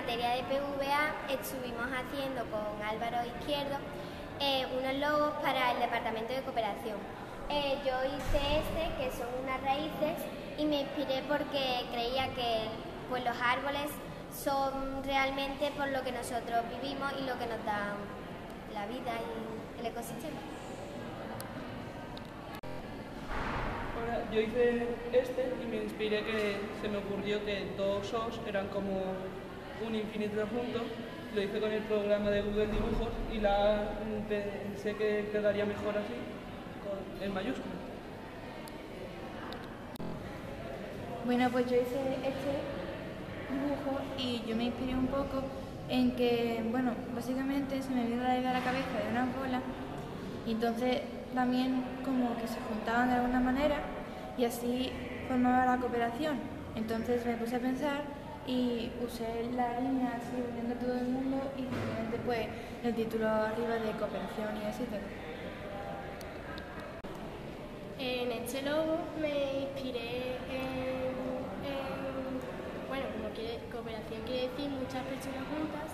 materia de PVA estuvimos haciendo con Álvaro Izquierdo unos logos para el Departamento de Cooperación. Yo hice este, que son unas raíces, y me inspiré porque creía que pues, los árboles son realmente por lo que nosotros vivimos y lo que nos da la vida y el ecosistema. Ahora, yo hice este y me inspiré que se me ocurrió que dos os eran como un infinito juntos. Lo hice con el programa de Google Dibujos y pensé que quedaría mejor así, en mayúsculas. Bueno, pues yo hice este dibujo y yo me inspiré un poco en que, bueno, básicamente se me vino la idea a la cabeza de una bola y entonces también como que se juntaban de alguna manera y así formaba la cooperación. Entonces me puse a pensar y usé la línea así uniendo todo el mundo y finalmente pues el título arriba de cooperación y así todo. En este logo me inspiré cooperación quiere decir muchas personas juntas,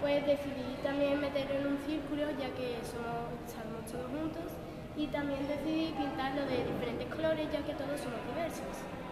pues decidí también meterlo en un círculo ya que estamos todos juntos y también decidí pintarlo de diferentes colores ya que todos somos diversos.